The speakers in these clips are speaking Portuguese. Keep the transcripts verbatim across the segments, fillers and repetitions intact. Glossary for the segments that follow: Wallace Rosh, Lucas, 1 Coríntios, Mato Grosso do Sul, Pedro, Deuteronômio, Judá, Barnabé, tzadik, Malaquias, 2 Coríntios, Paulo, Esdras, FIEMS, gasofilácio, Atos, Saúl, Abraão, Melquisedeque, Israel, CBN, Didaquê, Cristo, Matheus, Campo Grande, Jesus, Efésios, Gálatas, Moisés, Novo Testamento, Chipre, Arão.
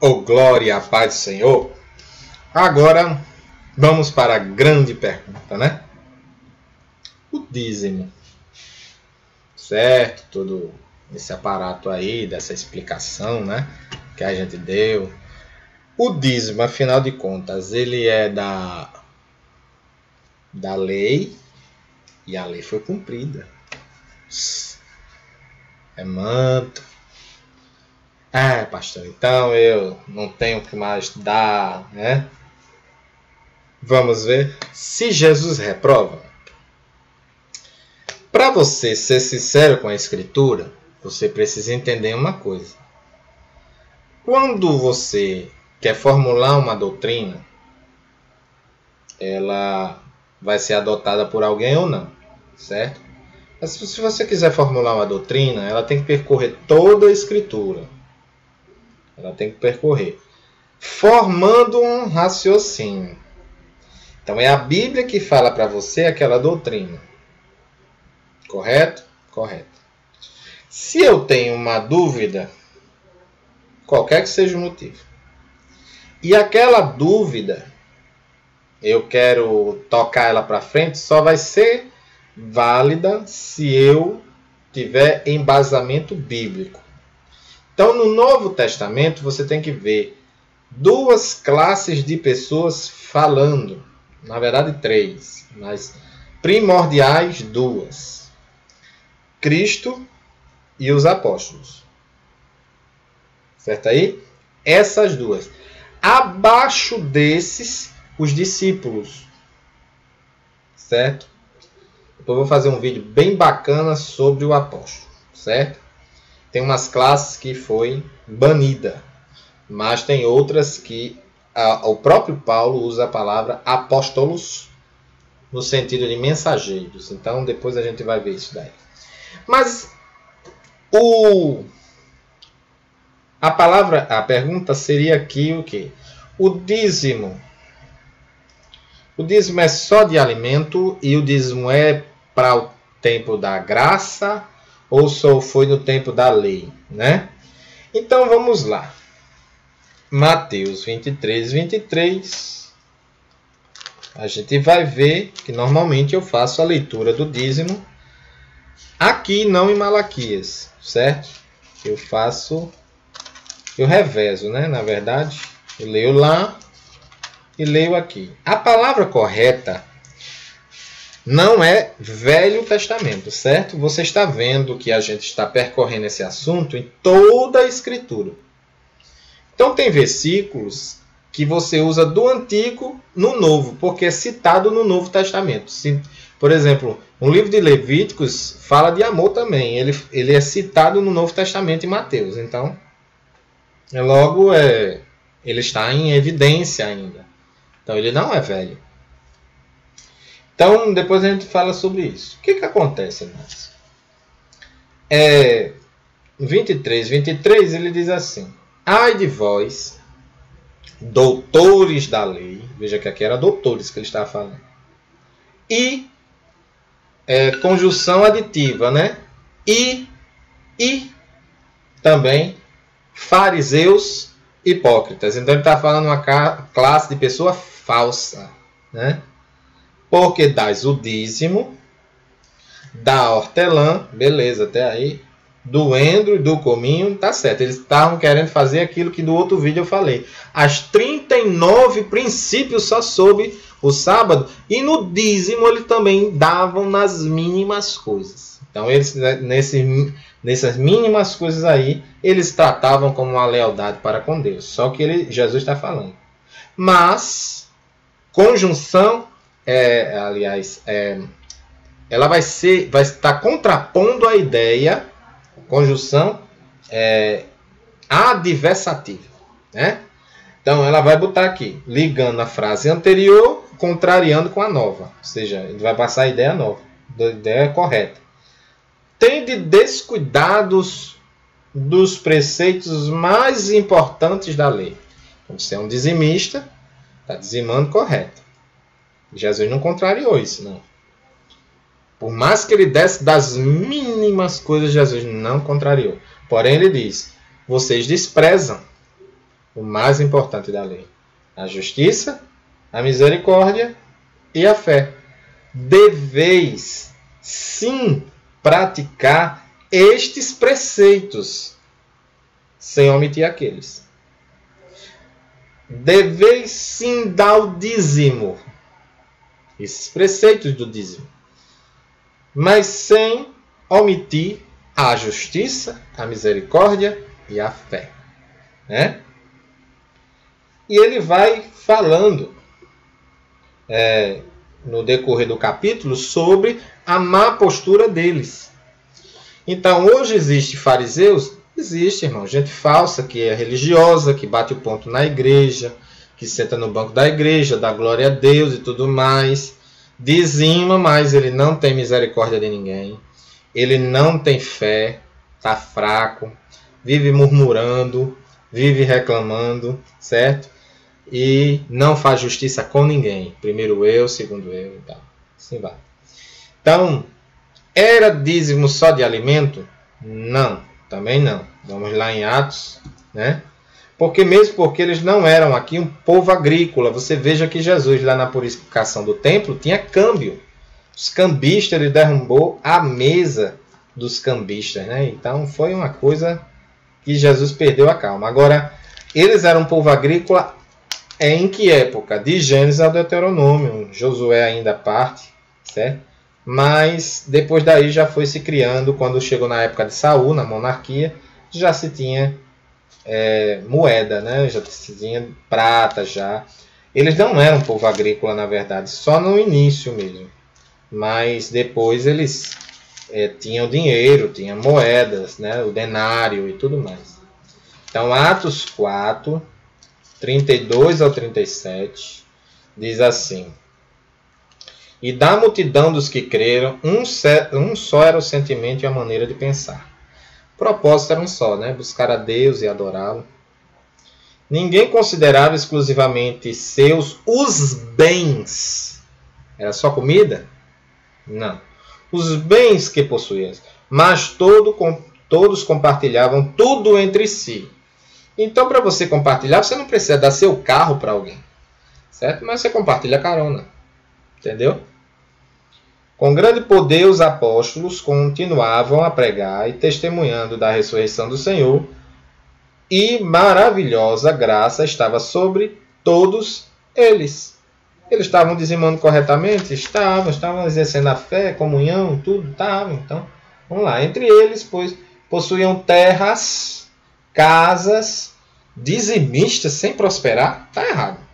Oh, glória à paz do Senhor! Agora, vamos para a grande pergunta, né? O dízimo. Certo? Todo esse aparato aí, dessa explicação, né? Que a gente deu. O dízimo, afinal de contas, ele é da, da lei, e a lei foi cumprida. É manto. Ah, pastor, então eu não tenho o que mais dar, né? Vamos ver se Jesus reprova. Para você ser sincero com a Escritura, você precisa entender uma coisa. Quando você quer formular uma doutrina, ela vai ser adotada por alguém ou não, certo? Mas se você quiser formular uma doutrina, ela tem que percorrer toda a Escritura. Ela tem que percorrer, formando um raciocínio. Então, é a Bíblia que fala para você aquela doutrina. Correto? Correto. Se eu tenho uma dúvida, qualquer que seja o motivo, e aquela dúvida, eu quero tocar ela para frente, só vai ser válida se eu tiver embasamento bíblico. Então, no Novo Testamento, você tem que ver duas classes de pessoas falando. Na verdade, três, mas primordiais, duas. Cristo e os apóstolos. Certo aí? Essas duas. Abaixo desses, os discípulos. Certo? Eu vou fazer um vídeo bem bacana sobre o apóstolo. Certo? Tem umas classes que foi banida, mas tem outras que a, o próprio Paulo usa a palavra apóstolos no sentido de mensageiros. Então, depois a gente vai ver isso daí. Mas o, a, palavra, a pergunta seria aqui o quê? O dízimo. O dízimo é só de alimento e o dízimo é para o tempo da graça, ou só foi no tempo da lei, né? Então, vamos lá. Mateus vinte e três, vinte e três. A gente vai ver que normalmente eu faço a leitura do dízimo. Aqui, não em Malaquias, certo? Eu faço... Eu revezo, né? Na verdade, eu leio lá e leio aqui. A palavra correta... Não é Velho Testamento, certo? Você está vendo que a gente está percorrendo esse assunto em toda a Escritura. Então, tem versículos que você usa do Antigo no Novo, porque é citado no Novo Testamento. Por exemplo, o livro de Levíticos fala de amor também. Ele, ele é citado no Novo Testamento em Mateus. Então, é logo, é, ele está em evidência ainda. Então, ele não é velho. Então, depois a gente fala sobre isso. O que, que acontece, Márcio? É, vinte e três, vinte e três, ele diz assim. Ai de vós, doutores da lei. Veja que aqui era doutores que ele estava falando. E, é, conjunção aditiva, né? E, e, também, fariseus hipócritas. Então, ele está falando uma classe de pessoa falsa, né? Porque dás o dízimo da hortelã, beleza, até aí, do endro e do cominho, tá certo. Eles estavam querendo fazer aquilo que no outro vídeo eu falei. As trinta e nove princípios só sobre o sábado. E no dízimo eles também davam nas mínimas coisas. Então, eles, nesse, nessas mínimas coisas aí, eles tratavam como uma lealdade para com Deus. Só que ele, Jesus está falando. Mas, conjunção... É, aliás, é, ela vai, ser, vai estar contrapondo a ideia, conjunção é, adversativa, né? Então, ela vai botar aqui, ligando a frase anterior, contrariando com a nova. Ou seja, ele vai passar a ideia nova, a ideia correta. Tende descuidados dos preceitos mais importantes da lei. Então, você é um dizimista, está dizimando correto. Jesus não contrariou isso, não. Por mais que ele desse das mínimas coisas, Jesus não contrariou. Porém, ele diz, vocês desprezam o mais importante da lei. A justiça, a misericórdia e a fé. Deveis, sim, praticar estes preceitos, sem omitir aqueles. Deveis, sim, dar o dízimo. Esses preceitos do dízimo. Mas sem omitir a justiça, a misericórdia e a fé. Né? E ele vai falando é, no decorrer do capítulo sobre a má postura deles. Então, hoje existe fariseus? Existe, irmão. Gente falsa, que é religiosa, que bate o ponto na igreja, que senta no banco da igreja, dá glória a Deus e tudo mais. Dizima, mas ele não tem misericórdia de ninguém. Ele não tem fé, está fraco, vive murmurando, vive reclamando, certo? E não faz justiça com ninguém. Primeiro eu, segundo eu e tal. Assim vai. Então, era dízimo só de alimento? Não, também não. Vamos lá em Atos, né? Porque mesmo porque eles não eram aqui um povo agrícola. Você veja que Jesus, lá na purificação do templo, tinha câmbio. Os cambistas, ele derrubou a mesa dos cambistas, né? Então, foi uma coisa que Jesus perdeu a calma. Agora, eles eram um povo agrícola em que época? De Gênesis ao Deuteronômio. Josué ainda parte, certo? Mas, depois daí, já foi se criando. Quando chegou na época de Saúl, na monarquia, já se tinha... É, moeda, né? Já tinha prata, já. Eles não eram povo agrícola, na verdade, só no início mesmo. Mas depois eles é, tinham dinheiro, tinham moedas, né? O denário e tudo mais. Então, Atos quatro, trinta e dois ao trinta e sete, diz assim: E da multidão dos que creram, um, um só era o sentimento e a maneira de pensar. Propósito era um só, né? Buscar a Deus e adorá-lo. Ninguém considerava exclusivamente seus os bens. Era só comida? Não. Os bens que possuíam. Mas todo, com, todos compartilhavam tudo entre si. Então, para você compartilhar, você não precisa dar seu carro para alguém. Certo? Mas você compartilha carona. Entendeu? Com grande poder, os apóstolos continuavam a pregar e testemunhando da ressurreição do Senhor, e maravilhosa graça estava sobre todos eles. Eles estavam dizimando corretamente? Estavam, estavam exercendo a fé, comunhão, tudo, estavam. Então, vamos lá. Entre eles, pois, possuíam terras, casas, dizimistas sem prosperar? Está errado.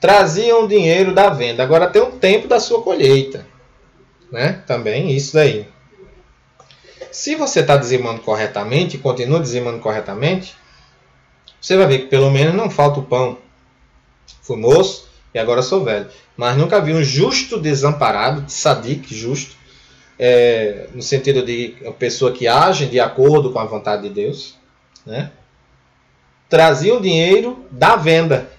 Traziam o dinheiro da venda. Agora tem um tempo da sua colheita. Né? Também isso daí. Se você está dizimando corretamente, e continua dizimando corretamente, você vai ver que pelo menos não falta o pão. Fui moço e agora sou velho. Mas nunca vi um justo desamparado, tzadik justo, é, no sentido de uma pessoa que age de acordo com a vontade de Deus. Né? Traziam o dinheiro da venda.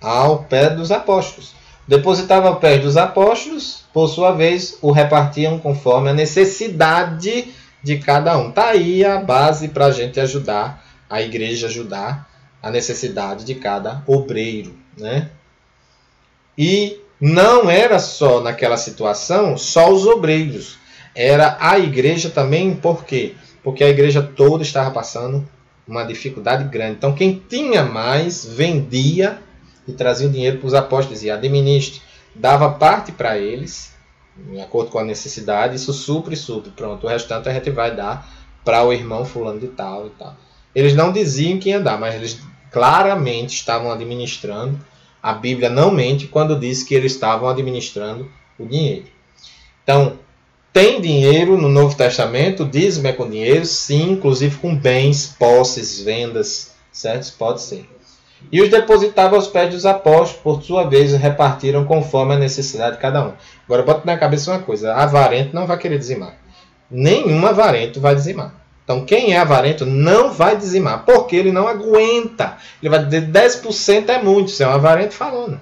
Ao pé dos apóstolos. Depositava ao pé dos apóstolos, por sua vez, o repartiam conforme a necessidade de cada um. Está aí a base para a gente ajudar, a igreja ajudar a necessidade de cada obreiro. Né? E não era só naquela situação, só os obreiros. Era a igreja também, por quê? Porque a igreja toda estava passando uma dificuldade grande. Então, quem tinha mais, vendia e trazia o dinheiro para os apóstolos e administra, dava parte para eles, de acordo com a necessidade, isso supre, supre, pronto, o restante a gente vai dar para o irmão fulano de tal e tal. Eles não diziam quem ia dar, mas eles claramente estavam administrando, a Bíblia não mente quando diz que eles estavam administrando o dinheiro. Então, tem dinheiro no Novo Testamento, dízimo é com dinheiro, sim, inclusive com bens, posses, vendas, certo? Pode ser. E os depositava aos pés dos apóstolos, por sua vez, repartiram conforme a necessidade de cada um. Agora, bota na cabeça uma coisa. Avarento não vai querer dizimar. Nenhum avarento vai dizimar. Então, quem é avarento não vai dizimar, porque ele não aguenta. Ele vai dizer, dez por cento é muito. Isso é um avarento falando.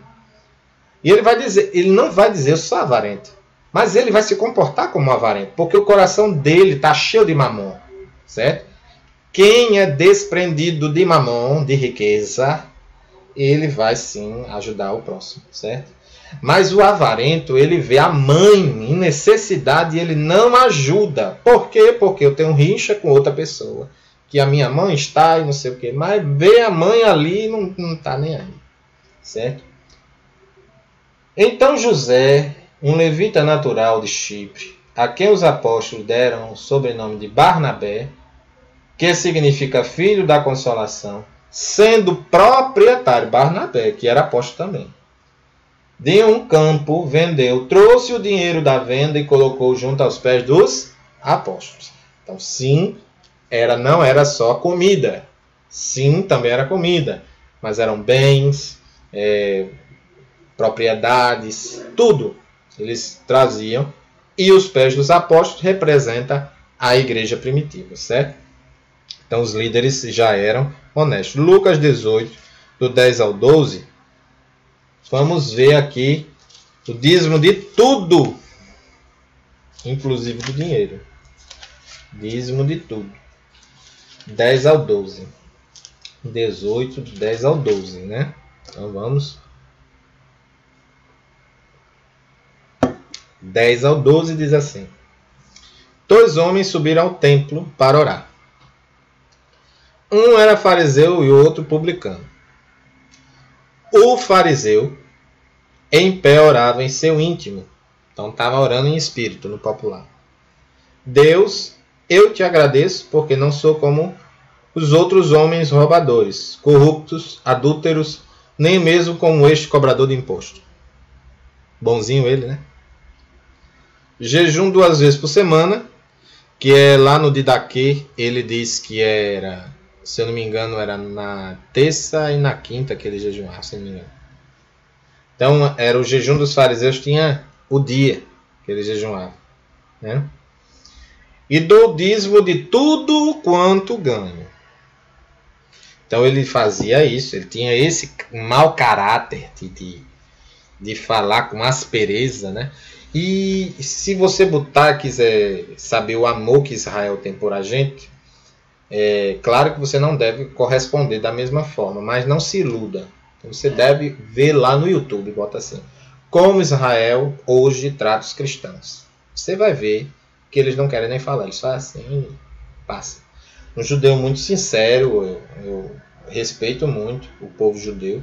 E ele vai dizer, ele não vai dizer, eu sou avarento. Mas ele vai se comportar como um avarento, porque o coração dele está cheio de mamão, certo? Quem é desprendido de mamão, de riqueza, ele vai sim ajudar o próximo, certo? Mas o avarento, ele vê a mãe em necessidade e ele não ajuda. Por quê? Porque eu tenho rixa com outra pessoa. Que a minha mãe está e não sei o quê. Mas vê a mãe ali e não está nem aí, certo? Então José, um levita natural de Chipre, a quem os apóstolos deram o sobrenome de Barnabé, que significa filho da consolação, sendo proprietário, Barnabé, que era apóstolo também, de um campo, vendeu, trouxe o dinheiro da venda e colocou junto aos pés dos apóstolos. Então, sim, era, não era só comida. Sim, também era comida. Mas eram bens, é, propriedades, tudo. Eles traziam. E os pés dos apóstolos representa a igreja primitiva, certo? Então, os líderes já eram honestos. Lucas dezoito, do dez ao doze... Vamos ver aqui o dízimo de tudo, inclusive do dinheiro. Dízimo de tudo. dez ao doze. dezoito, do dez ao doze, né? Então vamos. dez ao doze diz assim. Dois homens subiram ao templo para orar. Um era fariseu e o outro publicano. O fariseu em pé orava em seu íntimo. Então estava orando em espírito, no popular. Deus, eu te agradeço porque não sou como os outros homens roubadores, corruptos, adúlteros, nem mesmo como este cobrador de imposto. Bonzinho ele, né? Jejum duas vezes por semana, que é lá no Didaquê, ele diz que era... Se eu não me engano, era na terça e na quinta que ele jejuava, se eu não me engano. Então, era o jejum dos fariseus, tinha o dia que ele jejuava, né? E dou dízimo de tudo quanto ganho. Então, ele fazia isso, ele tinha esse mau caráter de, de, de falar com aspereza, né? E se você botar, quiser saber o amor que Israel tem por a gente... É claro que você não deve corresponder da mesma forma, mas não se iluda. Você deve ver lá no YouTube, bota assim, como Israel hoje trata os cristãos. Você vai ver que eles não querem nem falar, eles falam assim, passa. Um judeu muito sincero, eu, eu respeito muito o povo judeu.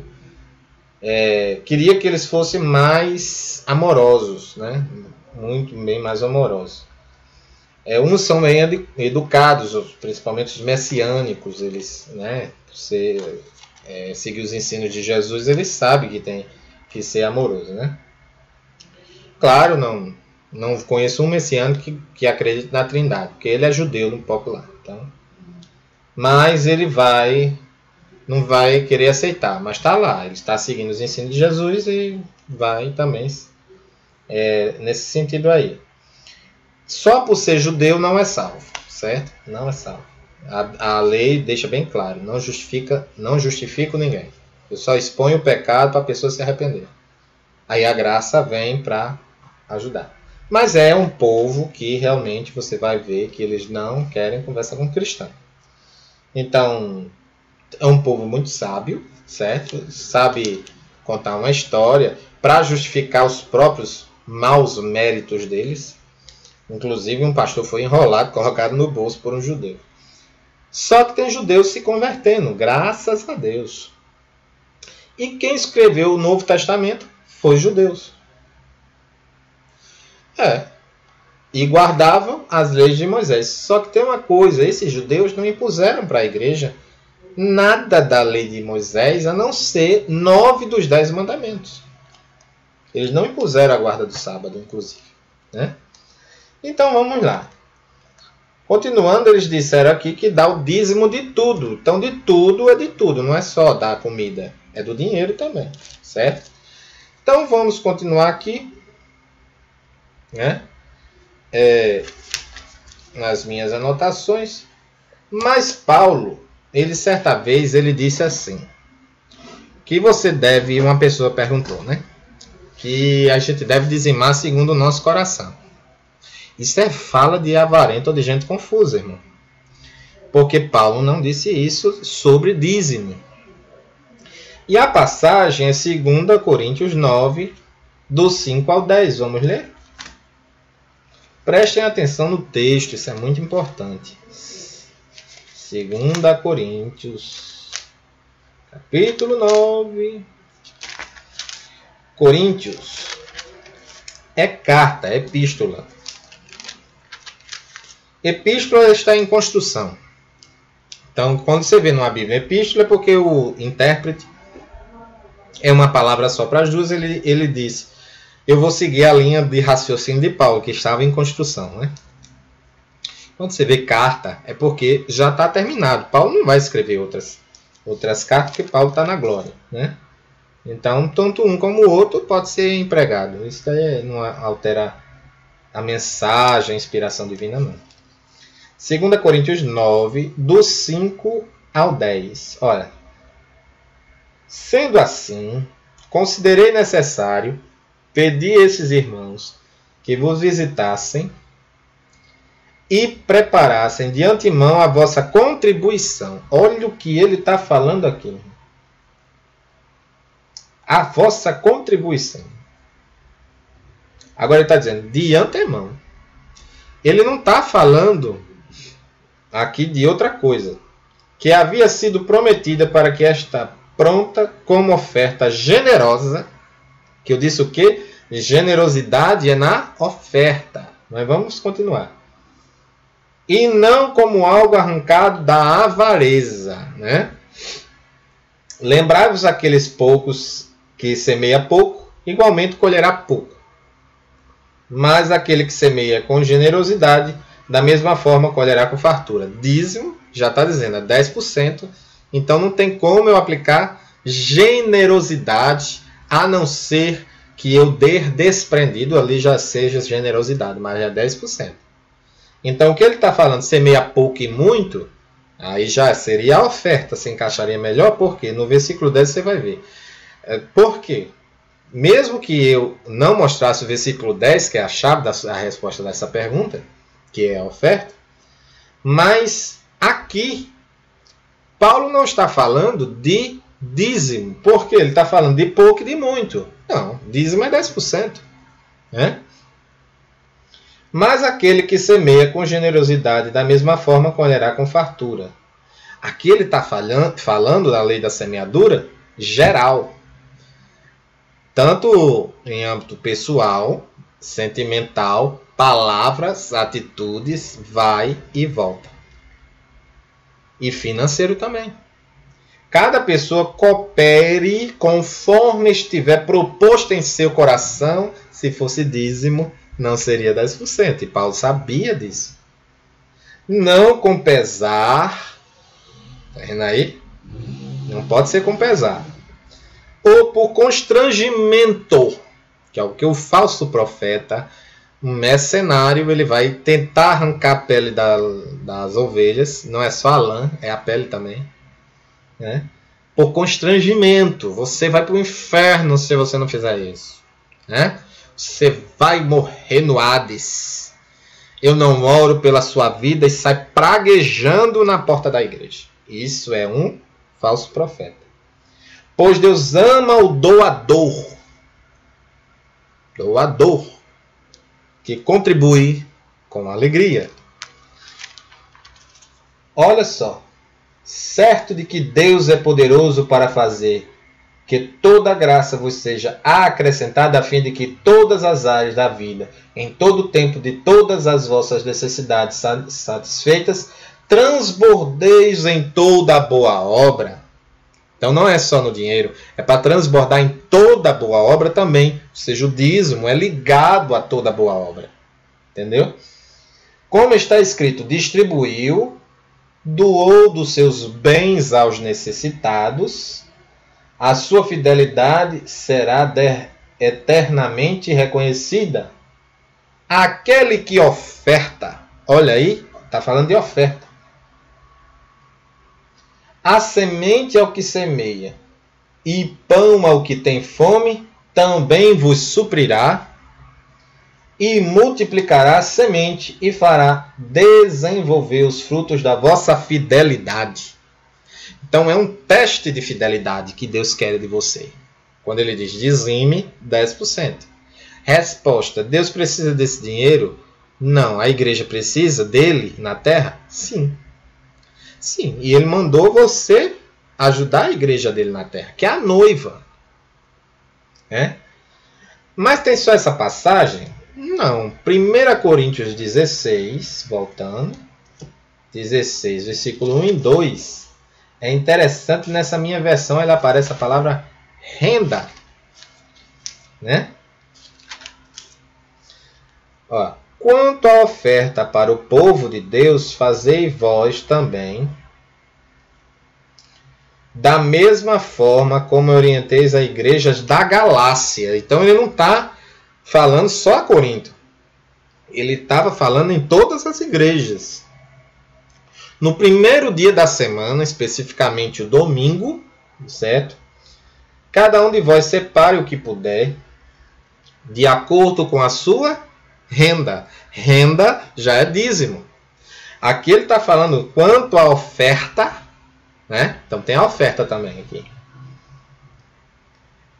É, queria que eles fossem mais amorosos, né? Muito bem mais amorosos. É, uns são bem educados, principalmente os messiânicos, eles, né, se, é, seguir os ensinos de Jesus, eles sabem que tem que ser amoroso, né? Claro, não, não conheço um messiânico que, que acredite na Trindade, porque ele é judeu no popular, então. Mas ele vai, não vai querer aceitar, mas está lá, ele está seguindo os ensinos de Jesus e vai também é, nesse sentido aí. Só por ser judeu não é salvo, certo? Não é salvo. A, a lei deixa bem claro, não justifica, não justifico ninguém. Eu só exponho o pecado para a pessoa se arrepender. Aí a graça vem para ajudar. Mas é um povo que realmente você vai ver que eles não querem conversar com cristão. Então, é um povo muito sábio, certo? Sabe contar uma história para justificar os próprios maus méritos deles. Inclusive, um pastor foi enrolado, colocado no bolso por um judeu. Só que tem judeus se convertendo, graças a Deus. E quem escreveu o Novo Testamento foi judeus. É. E guardavam as leis de Moisés. Só que tem uma coisa, esses judeus não impuseram para a igreja nada da lei de Moisés, a não ser nove dos dez mandamentos. Eles não impuseram a guarda do sábado, inclusive, né? Então, vamos lá. Continuando, eles disseram aqui que dá o dízimo de tudo. Então, de tudo é de tudo. Não é só da comida. É do dinheiro também, certo? Então, vamos continuar aqui, né? É, nas minhas anotações. Mas Paulo, ele certa vez, ele disse assim. Que você deve... Uma pessoa perguntou, né? Que a gente deve dizimar segundo o nosso coração. Isso é fala de avarento ou de gente confusa, irmão. porque Paulo não disse isso sobre dízimo. E a passagem é dois Coríntios nove, do cinco ao dez. Vamos ler? Prestem atenção no texto, isso é muito importante. dois Coríntios, capítulo nove. Coríntios é carta, é epístola. Epístola está em construção. Então, quando você vê numa Bíblia epístola, é porque o intérprete é uma palavra só para as duas. Ele, ele disse, eu vou seguir a linha de raciocínio de Paulo, que estava em construção, né? Quando você vê carta, é porque já está terminado. Paulo não vai escrever outras, outras cartas, porque Paulo está na glória, né? Então, tanto um como o outro pode ser empregado. Isso daí não altera a mensagem, a inspiração divina, não. dois Coríntios nove, do cinco ao dez. Olha, sendo assim, considerei necessário pedir a esses irmãos que vos visitassem e preparassem de antemão a vossa contribuição. Olha o que ele está falando aqui. A vossa contribuição. Agora ele está dizendo, de antemão. Ele não está falando aqui de outra coisa. Que havia sido prometida para que esta pronta como oferta generosa. Que eu disse o quê? Generosidade é na oferta. Mas vamos continuar. E não como algo arrancado da avareza, né? Lembrai-vos aqueles poucos... que semeia pouco, igualmente colherá pouco. Mas aquele que semeia com generosidade, da mesma forma colherá com fartura. Dízimo, já está dizendo, é dez por cento. Então não tem como eu aplicar generosidade, a não ser que eu dê desprendido, ali já seja generosidade, mas é dez por cento. Então o que ele está falando, semeia pouco e muito, aí já seria a oferta, se encaixaria melhor, porque no versículo dez você vai ver. Porque, mesmo que eu não mostrasse o versículo dez, que é a chave da a resposta dessa pergunta, que é a oferta, mas aqui, Paulo não está falando de dízimo, porque ele está falando de pouco e de muito. Não, dízimo é dez por cento. Né? Mas aquele que semeia com generosidade, da mesma forma colherá com fartura. Aqui ele está falando, falando da lei da semeadura geral. Tanto em âmbito pessoal, sentimental, palavras, atitudes, vai e volta. E financeiro também. Cada pessoa coopere conforme estiver proposto em seu coração. Se fosse dízimo, não seria dez por cento. E Paulo sabia disso. Não com pesar. Tá vendo aí? Não pode ser com pesar. Ou por constrangimento, que é o que o falso profeta, um mercenário, ele vai tentar arrancar a pele da, das ovelhas, não é só a lã, é a pele também, né? Por constrangimento, você vai para o inferno se você não fizer isso, né? Você vai morrer no Hades, eu não oro pela sua vida e sai praguejando na porta da igreja. Isso é um falso profeta. Pois Deus ama o doador, doador, que contribui com alegria. Olha só, certo de que Deus é poderoso para fazer que toda graça vos seja acrescentada, a fim de que todas as áreas da vida, em todo o tempo de todas as vossas necessidades satisfeitas, transbordeis em toda a boa obra. Então não é só no dinheiro, é para transbordar em toda boa obra também. Ou seja, o dízimo é ligado a toda boa obra. Entendeu? Como está escrito, distribuiu, doou dos seus bens aos necessitados, a sua fidelidade será eternamente reconhecida. Aquele que oferta, olha aí, está falando de oferta. A semente ao que semeia, e pão ao que tem fome, também vos suprirá, e multiplicará a semente e fará desenvolver os frutos da vossa fidelidade. Então é um teste de fidelidade que Deus quer de você. Quando ele diz dizime, dez por cento. Resposta, Deus precisa desse dinheiro? Não. A igreja precisa dele na terra? Sim. Sim, e ele mandou você ajudar a igreja dele na terra, que é a noiva. É? Mas tem só essa passagem? Não, primeira Coríntios dezesseis, voltando, dezesseis, versículo um e dois. É interessante, nessa minha versão, ela aparece a palavra renda. Né? Ó, quanto à oferta para o povo de Deus, fazei vós também, da mesma forma como orienteis a igrejas da Galácia. Então ele não está falando só a Corinto. Ele estava falando em todas as igrejas. No primeiro dia da semana, especificamente o domingo, certo? Cada um de vós separe o que puder, de acordo com a sua renda. Renda já é dízimo. Aqui ele está falando quanto à oferta, né? Então tem a oferta também aqui.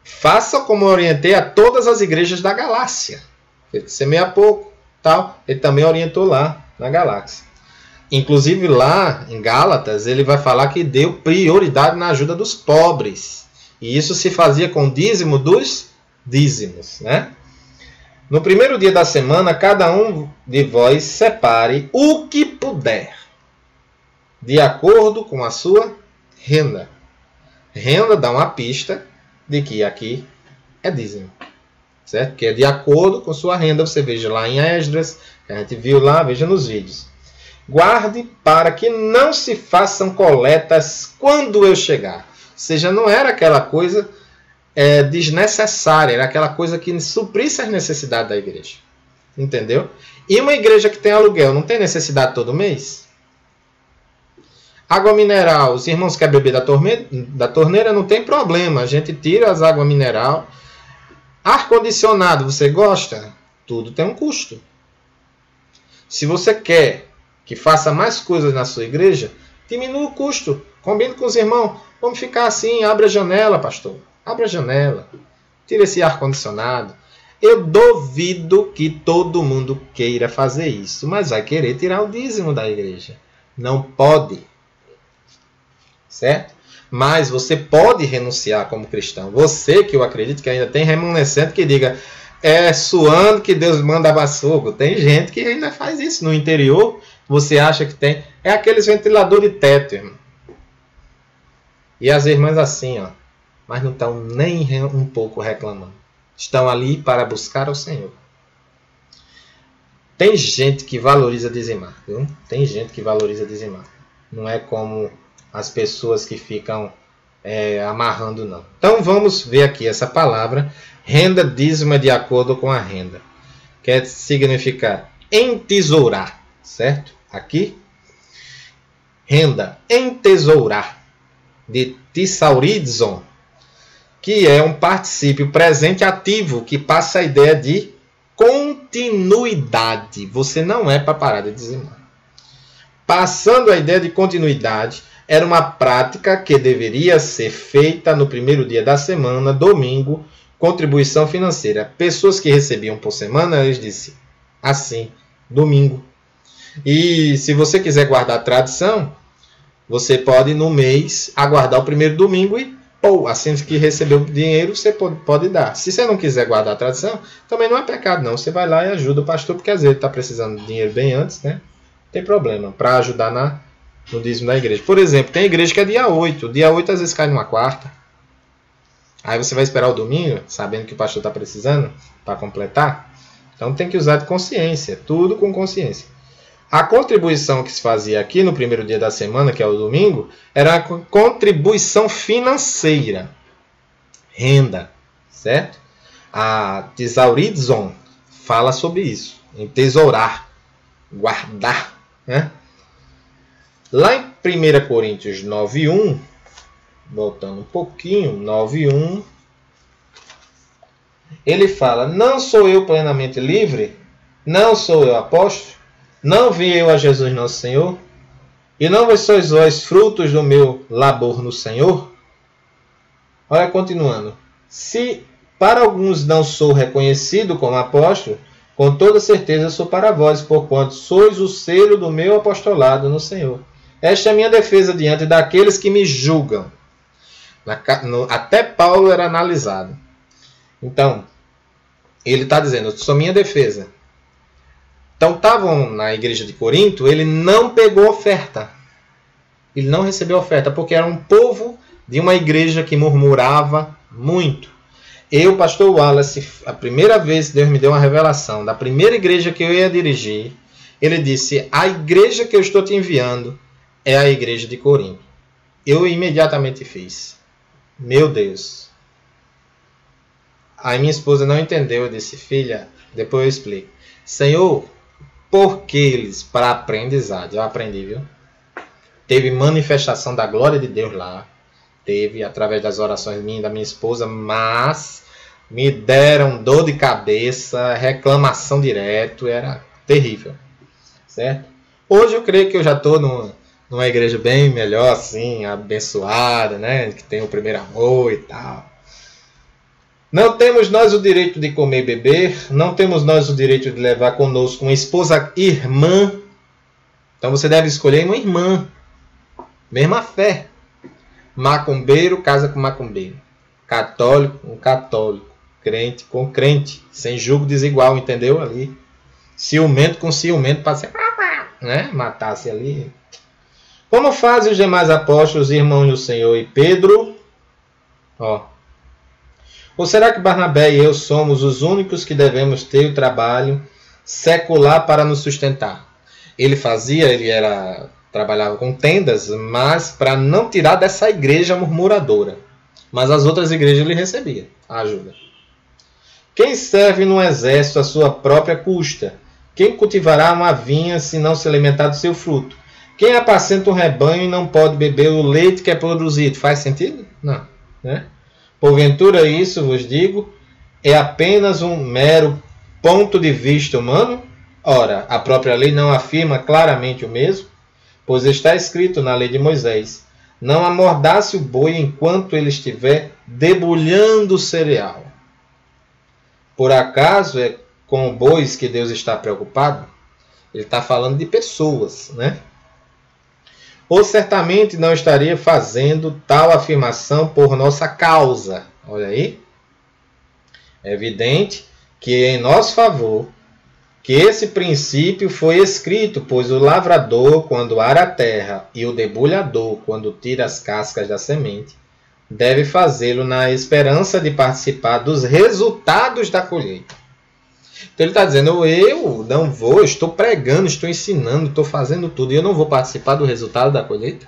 Faça como orientei a todas as igrejas da Galácia. Ele semeia pouco, tal. Ele também orientou lá na Galácia. Inclusive lá em Gálatas, ele vai falar que deu prioridade na ajuda dos pobres. E isso se fazia com dízimo dos dízimos, né? No primeiro dia da semana, cada um de vós separe o que puder, de acordo com a sua renda. Renda dá uma pista de que aqui é dízimo, certo? Que é de acordo com sua renda. Você veja lá em Esdras, que a gente viu lá, veja nos vídeos. Guarde para que não se façam coletas quando eu chegar. Ou seja, não era aquela coisa é, desnecessária, era aquela coisa que suprisse as necessidades da igreja. Entendeu? E uma igreja que tem aluguel, não tem necessidade todo mês? Água mineral, os irmãos querem beber da, torme... da torneira, não tem problema. A gente tira as águas mineral. Ar-condicionado, você gosta? Tudo tem um custo. Se você quer que faça mais coisas na sua igreja, diminua o custo. Combine com os irmãos. Vamos ficar assim, abre a janela, pastor. Abre a janela. Tira esse ar-condicionado. Eu duvido que todo mundo queira fazer isso, mas vai querer tirar o dízimo da igreja. Não pode. Certo? Mas você pode renunciar como cristão. Você, que eu acredito que ainda tem remanescente que diga, é suando que Deus manda baçugo. Tem gente que ainda faz isso. No interior, você acha que tem. É aqueles ventiladores de teto, irmão. E as irmãs assim, ó. Mas não estão nem um pouco reclamando. Estão ali para buscar ao Senhor. Tem gente que valoriza dizimar, viu? Tem gente que valoriza dizimar. Não é como as pessoas que ficam é, amarrando, não. Então, vamos ver aqui essa palavra. Renda dízima de acordo com a renda. Quer significar entesourar, certo? Aqui. Renda, entesourar. De tesaurizon. Que é um particípio presente ativo, que passa a ideia de continuidade. Você não é para parar de dizimar. Passando a ideia de continuidade, era uma prática que deveria ser feita no primeiro dia da semana, domingo, contribuição financeira. Pessoas que recebiam por semana, eles diziam assim, domingo. E se você quiser guardar a tradição, você pode no mês aguardar o primeiro domingo e, pô, assim que receber o dinheiro, você pode, pode dar. Se você não quiser guardar a tradição, também não é pecado não. Você vai lá e ajuda o pastor, porque às vezes ele está precisando de dinheiro bem antes, né? Não tem problema, para ajudar na... no dízimo da igreja. Por exemplo, tem igreja que é dia oito. Dia oito às vezes cai numa quarta. Aí você vai esperar o domingo, sabendo que o pastor está precisando para completar. Então tem que usar de consciência. Tudo com consciência. A contribuição que se fazia aqui no primeiro dia da semana, que é o domingo, era a contribuição financeira. Renda. Certo? A tesaurizon fala sobre isso. Entesourar. Guardar. Né? Lá em primeira Coríntios nove um, voltando um pouquinho, nove um, ele fala, não sou eu plenamente livre? Não sou eu apóstolo? Não vi eu a Jesus nosso Senhor? E não sois vós frutos do meu labor no Senhor? Olha, continuando. Se para alguns não sou reconhecido como apóstolo, com toda certeza sou para vós, porquanto sois o selo do meu apostolado no Senhor. Esta é a minha defesa diante daqueles que me julgam. Até Paulo era analisado. Então, ele está dizendo, sou minha defesa. Então, estavam na igreja de Corinto, ele não pegou oferta. Ele não recebeu oferta, porque era um povo de uma igreja que murmurava muito. Eu, pastor Wallace, a primeira vez Deus me deu uma revelação, da primeira igreja que eu ia dirigir, ele disse, a igreja que eu estou te enviando é a igreja de Corinto. Eu imediatamente fiz. Meu Deus. Aí minha esposa não entendeu, eu disse, filha, depois eu explico. Senhor, por que eles, para aprendizado, eu aprendi, viu? Teve manifestação da glória de Deus lá. Teve, através das orações minhas e da minha esposa, mas me deram dor de cabeça, reclamação direto, era terrível, certo? Hoje eu creio que eu já estou numa, numa igreja bem melhor, assim, abençoada, né? Que tem o primeiro amor e tal. Não temos nós o direito de comer e beber, não temos nós o direito de levar conosco uma esposa irmã. Então você deve escolher uma irmã, mesma fé. Macumbeiro casa com macumbeiro, católico com católico, crente com crente, sem julgo desigual, entendeu? Ali, ciumento com ciumento, para ser, né? Matar-se ali. Como fazem os demais apóstolos, irmãos do Senhor e Pedro? Ó. Ou será que Barnabé e eu somos os únicos que devemos ter o trabalho secular para nos sustentar? Ele fazia, ele era, trabalhava com tendas, mas para não tirar dessa igreja murmuradora. Mas as outras igrejas ele recebia a ajuda. Quem serve no exército à sua própria custa? Quem cultivará uma vinha se não se alimentar do seu fruto? Quem apacenta um rebanho e não pode beber o leite que é produzido? Faz sentido? Não, né? Porventura isso, vos digo, é apenas um mero ponto de vista humano? Ora, a própria lei não afirma claramente o mesmo? Pois está escrito na lei de Moisés, não amordasse o boi enquanto ele estiver debulhando o cereal. Por acaso é com bois que Deus está preocupado? Ele está falando de pessoas, né? Ou certamente não estaria fazendo tal afirmação por nossa causa. Olha aí. É evidente que é em nosso favor que esse princípio foi escrito, pois o lavrador, quando ara a terra, e o debulhador, quando tira as cascas da semente, deve fazê-lo na esperança de participar dos resultados da colheita. Então ele está dizendo, eu não vou, eu estou pregando, estou ensinando, estou fazendo tudo, e eu não vou participar do resultado da colheita?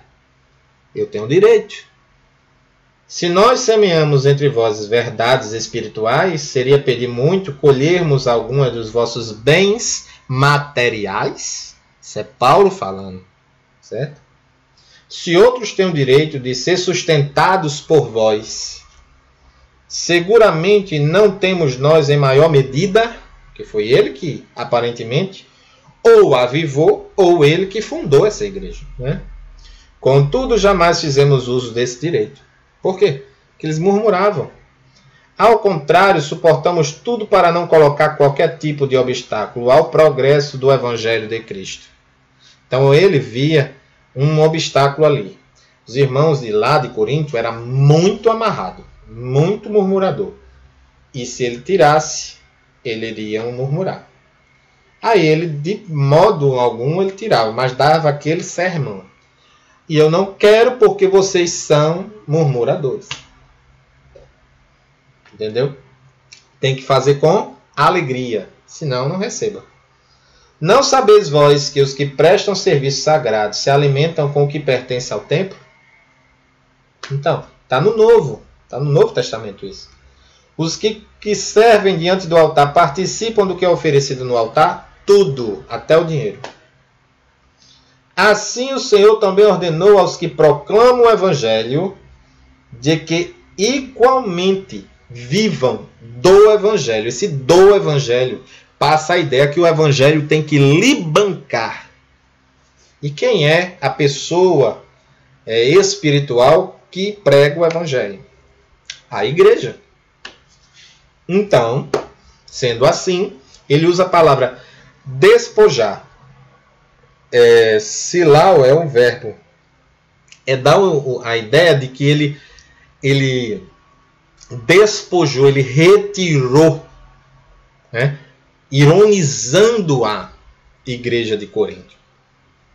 Eu tenho direito. Se nós semeamos entre vós verdades espirituais, seria pedir muito colhermos alguma dos vossos bens materiais? Isso é Paulo falando, certo? Se outros têm o direito de ser sustentados por vós, seguramente não temos nós em maior medida... Que foi ele que, aparentemente, ou avivou, ou ele que fundou essa igreja, né? Contudo, jamais fizemos uso desse direito. Por quê? Porque eles murmuravam. Ao contrário, suportamos tudo para não colocar qualquer tipo de obstáculo ao progresso do Evangelho de Cristo. Então, ele via um obstáculo ali. Os irmãos de lá, de Corinto, era muito amarrado, muito murmurador. E se ele tirasse... ele iria murmurar. Aí ele, de modo algum, ele tirava, mas dava aquele sermão. E eu não quero porque vocês são murmuradores. Entendeu? Tem que fazer com alegria, senão não receba. Não sabeis vós que os que prestam serviço sagrado se alimentam com o que pertence ao templo? Então, está no Novo, está no Novo Testamento isso. Os que, que servem diante do altar participam do que é oferecido no altar, tudo, até o dinheiro. Assim o Senhor também ordenou aos que proclamam o Evangelho de que igualmente vivam do Evangelho. Esse do Evangelho passa a ideia que o evangelho tem que lhe bancar. E quem é a pessoa é, espiritual que prega o evangelho? A igreja. Então, sendo assim, ele usa a palavra despojar. É, silau é um verbo. É dar a ideia de que ele, ele despojou, ele retirou, né? Ironizando a igreja de Corinto.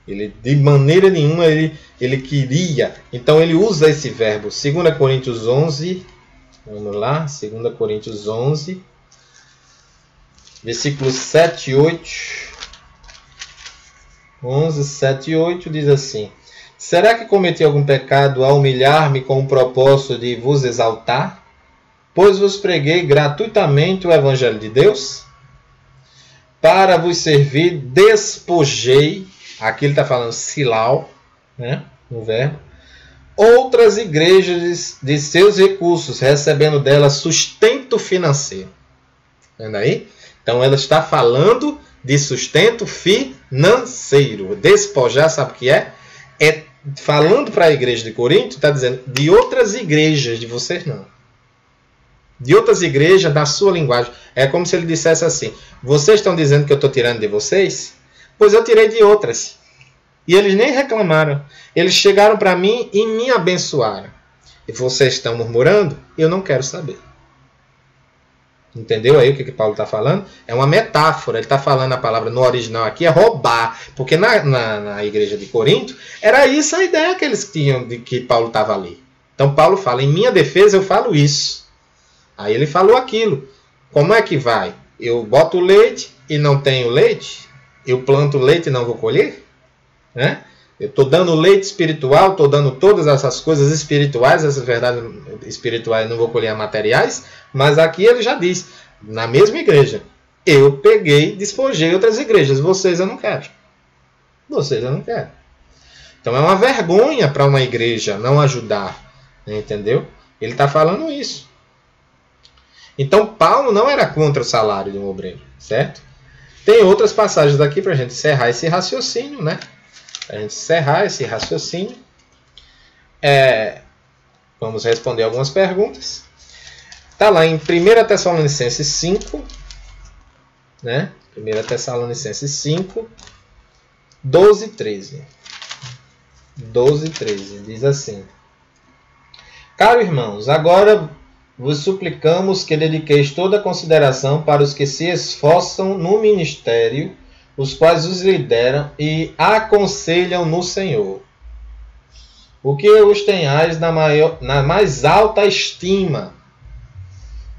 Ele, de maneira nenhuma ele, ele queria. Então ele usa esse verbo. Segunda Coríntios onze. Vamos lá. Segunda Coríntios onze. Versículos sete e oito. onze, sete e oito diz assim. Será que cometi algum pecado ao humilhar-me com o propósito de vos exaltar? Pois vos preguei gratuitamente o evangelho de Deus? Para vos servir, despojei. Aqui ele está falando silau, né, no verbo. Outras igrejas de seus recursos, recebendo delas sustento financeiro. Vendo aí? Então ela está falando de sustento financeiro. Despojar, sabe o que é? É falando para a igreja de Corinto, está dizendo de outras igrejas, de vocês não. De outras igrejas, da sua linguagem. É como se ele dissesse assim, vocês estão dizendo que eu estou tirando de vocês? Pois eu tirei de outras. E eles nem reclamaram. Eles chegaram para mim e me abençoaram. E vocês estão murmurando? Eu não quero saber. Entendeu aí o que, que Paulo está falando? É uma metáfora. Ele está falando a palavra no original aqui, é roubar. Porque na, na, na igreja de Corinto, era isso a ideia que eles tinham de que Paulo estava ali. Então Paulo fala, em minha defesa eu falo isso. Aí ele falou aquilo. Como é que vai? Eu boto leite e não tenho leite? Eu planto leite e não vou colher? Né? Eu estou dando leite espiritual, estou dando todas essas coisas espirituais, essas verdades espirituais, não vou colher materiais, mas aqui ele já diz, na mesma igreja, eu peguei, despojei outras igrejas, vocês eu não quero. Vocês eu não quero. Então é uma vergonha para uma igreja não ajudar, entendeu? Ele está falando isso. Então Paulo não era contra o salário de um obreiro, certo? Tem outras passagens daqui para a gente encerrar esse raciocínio, né? Para a gente encerrar esse raciocínio. É, vamos responder algumas perguntas. Está lá em primeira Tessalonicenses cinco. Né? primeira Tessalonicenses cinco. doze e treze. doze e treze. Diz assim. Caros irmãos, agora... vos suplicamos que dediqueis toda a consideração para os que se esforçam no ministério, os quais os lideram e aconselham no Senhor. O que os tenhais na, maior, na mais alta estima,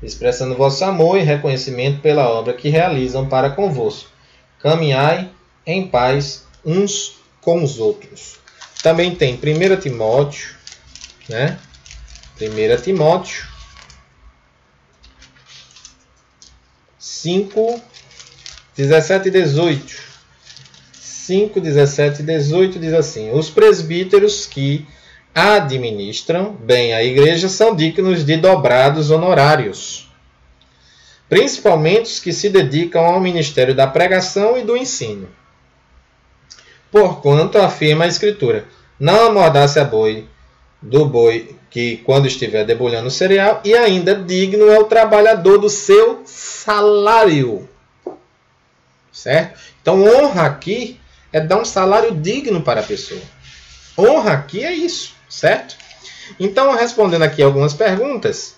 expressando vosso amor e reconhecimento pela obra que realizam para convosco. Caminhai em paz uns com os outros. Também tem primeira Timóteo, né? primeira Timóteo cinco, dezessete e dezoito. cinco, dezessete e dezoito diz assim: os presbíteros que administram bem a igreja são dignos de dobrados honorários, principalmente os que se dedicam ao ministério da pregação e do ensino. Porquanto afirma a Escritura: não amordace a boi do boi que quando estiver debulhando o cereal, e ainda digno é o trabalhador do seu salário. Certo? Então, honra aqui é dar um salário digno para a pessoa. Honra aqui é isso, certo? Então, respondendo aqui algumas perguntas,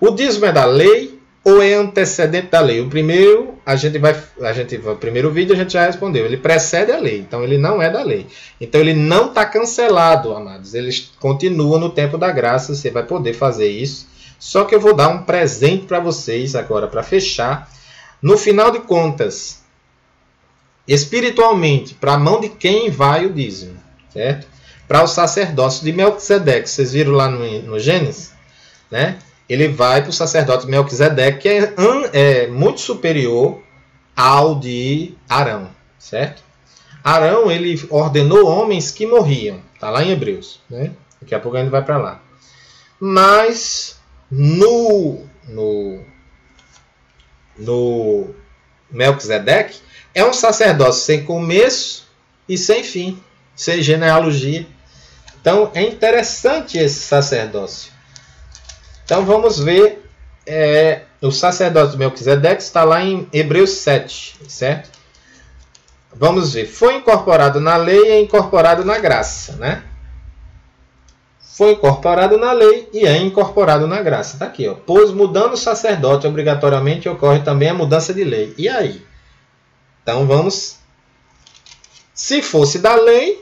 o dízimo é da lei ou é antecedente da lei? O primeiro, a gente vai, a gente, o primeiro vídeo a gente já respondeu, ele precede a lei, então ele não é da lei. Então ele não está cancelado, amados, ele continua no tempo da graça, você vai poder fazer isso. Só que eu vou dar um presente para vocês agora, para fechar. No final de contas, espiritualmente, para a mão de quem vai o dízimo, certo? Para o sacerdócio de Melquisedeque, vocês viram lá no, no Gênesis, né? Ele vai para o sacerdote Melquisedeque, que é, é muito superior ao de Arão, certo? Arão, ele ordenou homens que morriam. Está lá em Hebreus, né? Daqui a pouco a gente vai para lá. Mas no, no, no Melquisedeque, é um sacerdócio sem começo e sem fim, sem genealogia. Então, é interessante esse sacerdócio. Então, vamos ver é, o sacerdócio de Melquisedeque, está lá em Hebreus sete, certo? Vamos ver. Foi incorporado na lei e é incorporado na graça, né? Foi incorporado na lei e é incorporado na graça. Está aqui, ó. Pois mudando o sacerdote, obrigatoriamente ocorre também a mudança de lei. E aí? Então, vamos... Se fosse da lei,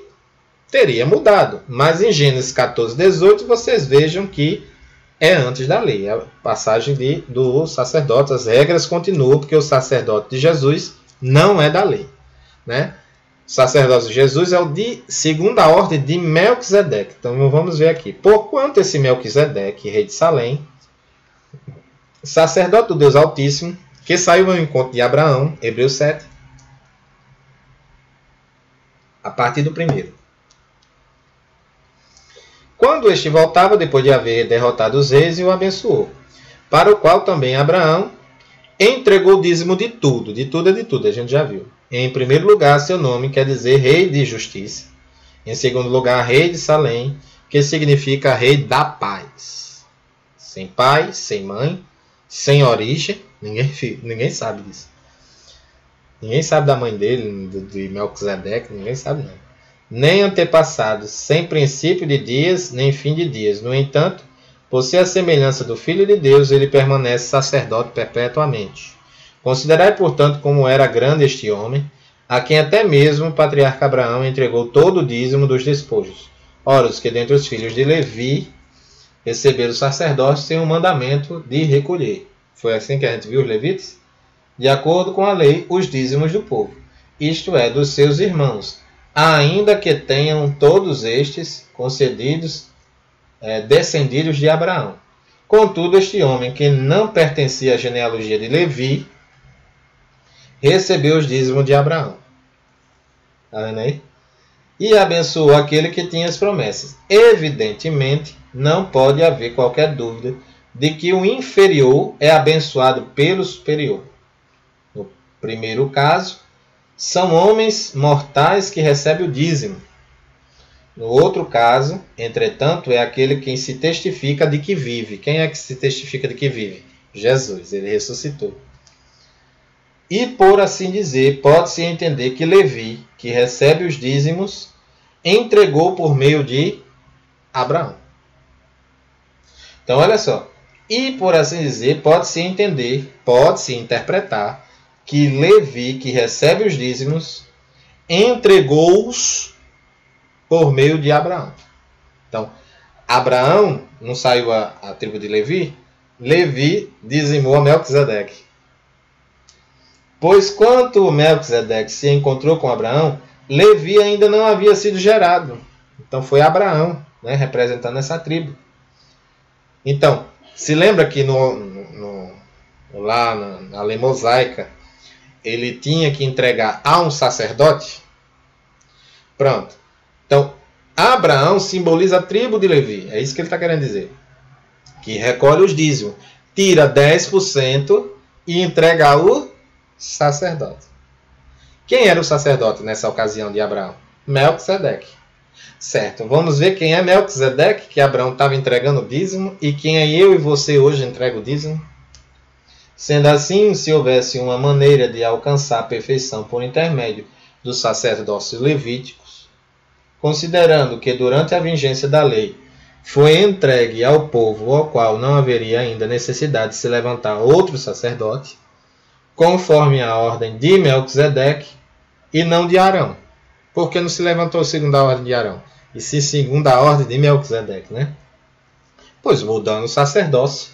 teria mudado. Mas em Gênesis quatorze, dezoito, vocês vejam que é antes da lei. A passagem de, do sacerdote, as regras continuam, porque o sacerdote de Jesus não é da lei, né? O sacerdócio de Jesus é o de segunda ordem de Melquisedeque. Então, vamos ver aqui. Porquanto esse Melquisedeque, rei de Salém, sacerdote do Deus Altíssimo, que saiu ao encontro de Abraão, Hebreus sete, a partir do primeiro. Quando este voltava, depois de haver derrotado os reis, e o abençoou, para o qual também Abraão entregou o dízimo de tudo, de tudo é de tudo, a gente já viu. Em primeiro lugar, seu nome quer dizer rei de justiça. Em segundo lugar, rei de Salém, que significa rei da paz. Sem pai, sem mãe, sem origem, ninguém, ninguém sabe disso. Ninguém sabe da mãe dele, de Melquisedeque, ninguém sabe não. Nem antepassados, sem princípio de dias, nem fim de dias. No entanto, por ser a semelhança do Filho de Deus, ele permanece sacerdote perpetuamente. Considerai, portanto, como era grande este homem, a quem até mesmo o patriarca Abraão entregou todo o dízimo dos despojos. Ora, os que dentre os filhos de Levi receberam o sacerdócio sem o mandamento de recolher. Foi assim que a gente viu os levitas? De acordo com a lei, os dízimos do povo, isto é, dos seus irmãos, ainda que tenham todos estes concedidos, é, descendidos de Abraão. Contudo, este homem, que não pertencia à genealogia de Levi, recebeu os dízimos de Abraão. Tá vendo aí? E abençoou aquele que tinha as promessas. Evidentemente, não pode haver qualquer dúvida de que o inferior é abençoado pelo superior. No primeiro caso, são homens mortais que recebem o dízimo. No outro caso, entretanto, é aquele quem se testifica de que vive. Quem é que se testifica de que vive? Jesus, ele ressuscitou. E, por assim dizer, pode-se entender que Levi, que recebe os dízimos, entregou por meio de Abraão. Então, olha só. E, por assim dizer, pode-se entender, pode-se interpretar, que Levi, que recebe os dízimos, entregou-os por meio de Abraão. Então, Abraão não saiu a, a tribo de Levi, Levi dizimou a Melquisedeque. Pois quanto Melquisedeque se encontrou com Abraão, Levi ainda não havia sido gerado. Então, foi Abraão, né, representando essa tribo. Então, se lembra que no, no, no, lá na, na lei mosaica, ele tinha que entregar a um sacerdote? Pronto. Então, Abraão simboliza a tribo de Levi. É isso que ele está querendo dizer. Que recolhe os dízimos. Tira dez por cento e entrega ao sacerdote. Quem era o sacerdote nessa ocasião de Abraão? Melquisedeque. Certo. Vamos ver quem é Melquisedeque, que Abraão estava entregando o dízimo. E quem é eu e você hoje entrega o dízimo? Sendo assim, se houvesse uma maneira de alcançar a perfeição por intermédio dos sacerdócios levíticos, considerando que durante a vigência da lei foi entregue ao povo ao qual não haveria ainda necessidade de se levantar outro sacerdote, conforme a ordem de Melquisedeque e não de Arão. Por que não se levantou segundo a ordem de Arão? E se segundo a ordem de Melquisedeque, né? Pois mudando o sacerdócio,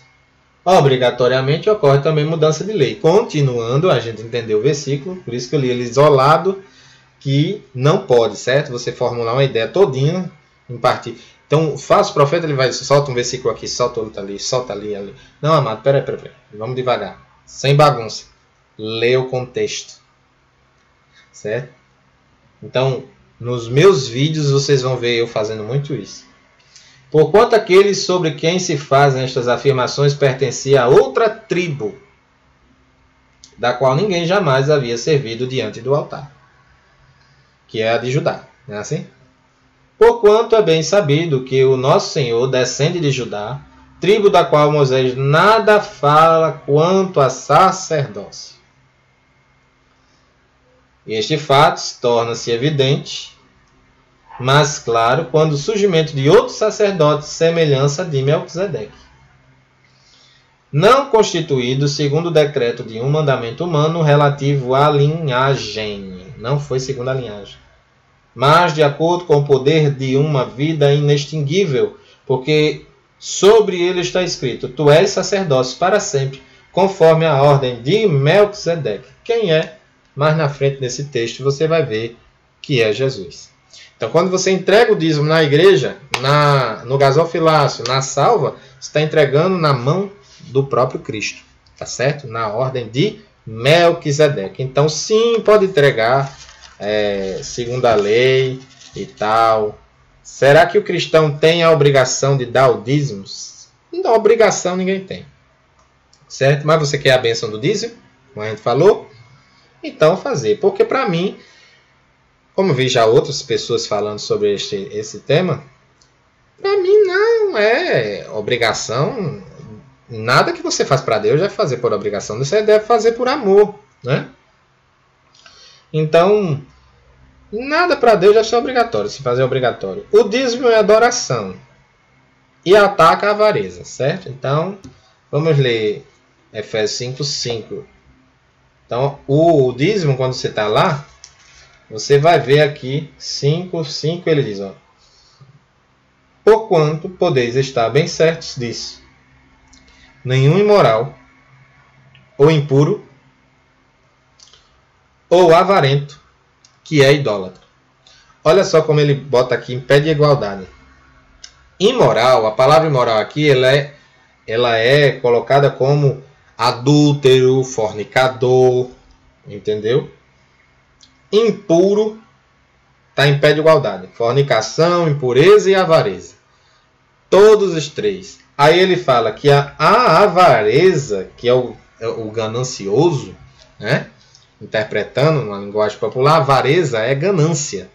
obrigatoriamente ocorre também mudança de lei. Continuando, a gente entendeu o versículo, por isso que eu li ele isolado, que não pode, certo? Você formular uma ideia todinha, em parte. Então, o falso profeta, ele vai, solta um versículo aqui, solta outro ali, solta ali, ali. Não, amado, peraí, peraí, peraí. Vamos devagar, sem bagunça. Lê o contexto, certo? Então, nos meus vídeos, vocês vão ver eu fazendo muito isso. Porquanto aqueles sobre quem se fazem estas afirmações pertencia a outra tribo, da qual ninguém jamais havia servido diante do altar, que é a de Judá, não é assim? Porquanto é bem sabido que o nosso Senhor descende de Judá, tribo da qual Moisés nada fala quanto a sacerdócio. Este fato torna-se evidente, mas claro, quando o surgimento de outros sacerdotes, semelhança de Melquisedeque, não constituído segundo o decreto de um mandamento humano relativo à linhagem, não foi segundo a linhagem, mas de acordo com o poder de uma vida inextinguível, porque sobre ele está escrito: tu és sacerdócio para sempre, conforme a ordem de Melquisedeque. Quem é? Mais na frente nesse texto você vai ver que é Jesus. Então, quando você entrega o dízimo na igreja, na, no gasofilácio, na salva, você está entregando na mão do próprio Cristo, tá certo? Na ordem de Melquisedeque. Então, sim, pode entregar é, segundo a lei e tal. Será que o cristão tem a obrigação de dar o dízimo? Não, obrigação ninguém tem, certo? Mas você quer a bênção do dízimo, como a gente falou? Então, fazer. Porque, para mim, como vi já outras pessoas falando sobre este, esse tema, para mim não é obrigação. Nada que você faz para Deus deve fazer por obrigação. Você deve fazer por amor, né? Então, nada para Deus deve ser obrigatório, se fazer obrigatório. O dízimo é adoração e ataca a avareza, certo? Então, vamos ler Efésios cinco, cinco. Então, o dízimo, quando você está lá, você vai ver aqui, cinco, cinco, ele diz, ó: porquanto podeis estar bem certos disso, nenhum imoral, ou impuro, ou avarento, que é idólatra. Olha só como ele bota aqui em pé de igualdade. Imoral, a palavra imoral aqui, ela é, ela é colocada como adúltero, fornicador, entendeu? Impuro, está em pé de igualdade. Fornicação, impureza e avareza. Todos os três. Aí ele fala que a, a avareza, que é o, é o ganancioso, né? Interpretando uma linguagem popular, avareza é ganância,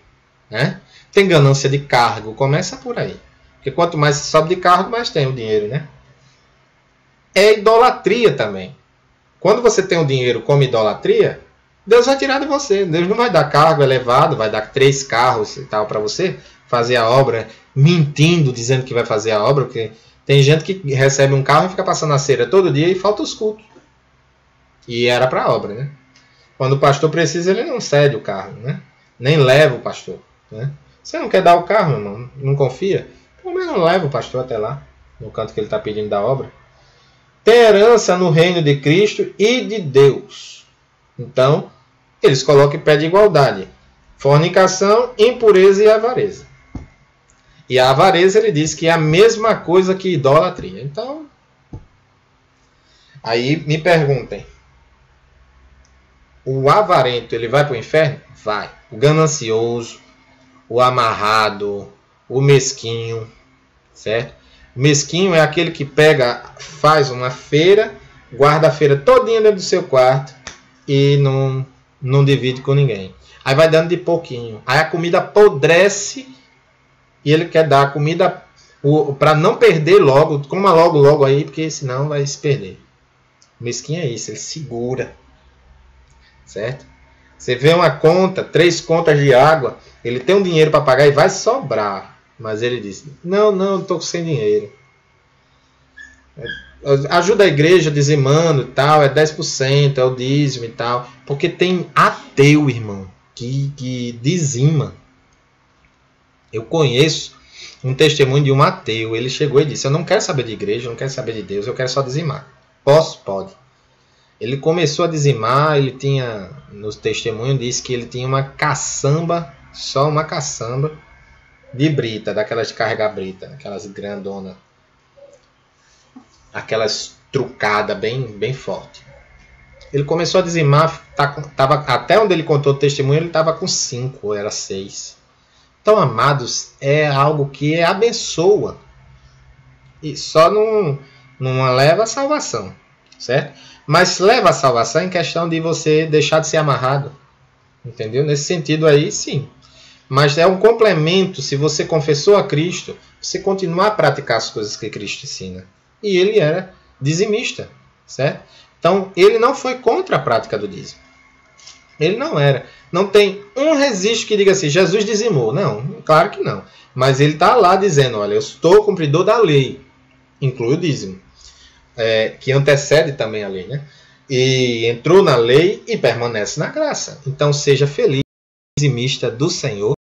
né? Tem ganância de cargo, começa por aí. Porque quanto mais se sobe de cargo, mais tem o dinheiro, né? É idolatria também. Quando você tem o dinheiro como idolatria, Deus vai tirar de você. Deus não vai dar cargo elevado, vai dar três carros e tal para você fazer a obra, mentindo, dizendo que vai fazer a obra, porque tem gente que recebe um carro e fica passando a cera todo dia e falta os cultos. E era para a obra, né? Quando o pastor precisa, ele não cede o carro, né? Nem leva o pastor, né? Você não quer dar o carro, irmão? Não confia? Pelo menos leva o pastor até lá, no canto que ele está pedindo da obra. Tem herança no reino de Cristo e de Deus. Então, eles colocam em pé de igualdade. Fornicação, impureza e avareza. E a avareza, ele diz que é a mesma coisa que idolatria. Então, aí me perguntem, o avarento, ele vai para o inferno? Vai. O ganancioso, o amarrado, o mesquinho, certo? O mesquinho é aquele que pega, faz uma feira, guarda a feira todinha dentro do seu quarto e não, não divide com ninguém. Aí vai dando de pouquinho. Aí a comida apodrece. E ele quer dar a comida para não perder logo. Coma logo, logo aí, porque senão vai se perder. O mesquinho é isso, ele segura. Certo? Você vê uma conta, três contas de água, ele tem um dinheiro para pagar e vai sobrar. Mas ele diz: não, não, estou sem dinheiro. Ajuda a igreja dizimando e tal, é dez por cento, é o dízimo e tal. Porque tem ateu, irmão, que, que dizima. Eu conheço um testemunho de um ateu. Ele chegou e disse: eu não quero saber de igreja, eu não quero saber de Deus, eu quero só dizimar. Posso? Pode. Ele começou a dizimar, ele tinha, no testemunho disse que ele tinha uma caçamba, só uma caçamba, de brita, daquelas de carregar brita, aquelas grandonas, aquelas trucadas bem, bem forte. Ele começou a dizimar, tava, até onde ele contou o testemunho, ele estava com cinco, ou era seis. Então, amados, é algo que abençoa. E só num, numa leva a salvação. certo? Mas leva a salvação em questão de você deixar de ser amarrado, entendeu? Nesse sentido aí, sim. Mas é um complemento, se você confessou a Cristo, você continuar a praticar as coisas que Cristo ensina. E ele era dizimista, certo? Então, ele não foi contra a prática do dízimo. Ele não era. Não tem um registro que diga assim, Jesus dizimou. Não, claro que não. Mas ele está lá dizendo, olha, eu estou cumpridor da lei. Inclui o dízimo, é, que antecede também a lei, né? E entrou na lei e permanece na graça. Então, seja feliz, dizimista do Senhor,